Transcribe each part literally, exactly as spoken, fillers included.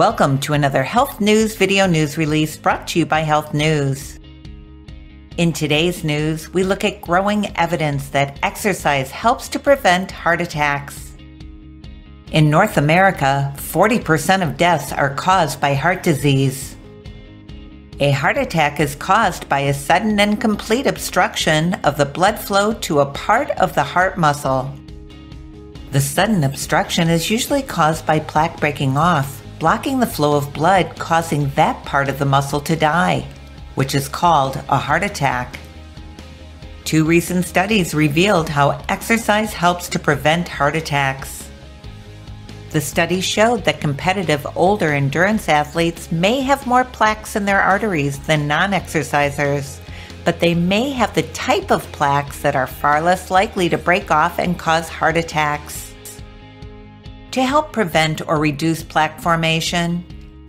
Welcome to another Health News video news release brought to you by Health News. In today's news, we look at growing evidence that exercise helps to prevent heart attacks. In North America, forty percent of deaths are caused by heart disease. A heart attack is caused by a sudden and complete obstruction of the blood flow to a part of the heart muscle. The sudden obstruction is usually caused by plaque breaking off, blocking the flow of blood, causing that part of the muscle to die, which is called a heart attack. Two recent studies revealed how exercise helps to prevent heart attacks. The study showed that competitive older endurance athletes may have more plaques in their arteries than non-exercisers, but they may have the type of plaques that are far less likely to break off and cause heart attacks. To help prevent or reduce plaque formation,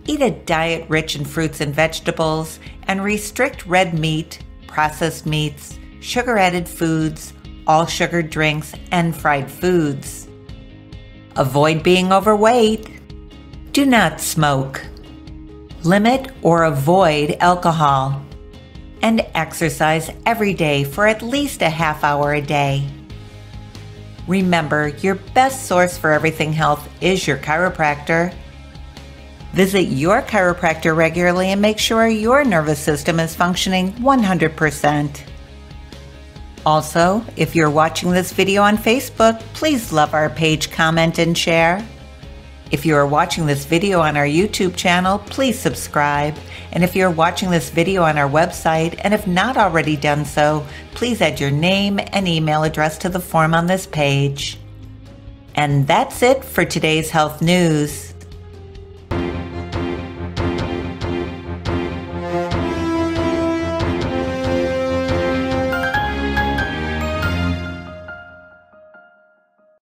eat a diet rich in fruits and vegetables and restrict red meat, processed meats, sugar-added foods, all sugared drinks, and fried foods. Avoid being overweight. Do not smoke. Limit or avoid alcohol. And exercise every day for at least a half hour a day. Remember, your best source for everything health is your chiropractor. Visit your chiropractor regularly and make sure your nervous system is functioning one hundred percent. Also, if you're watching this video on Facebook, please love our page, comment, and share. If you are watching this video on our YouTube channel, please subscribe. And if you're watching this video on our website and have not already done so, please add your name and email address to the form on this page. And that's it for today's health news.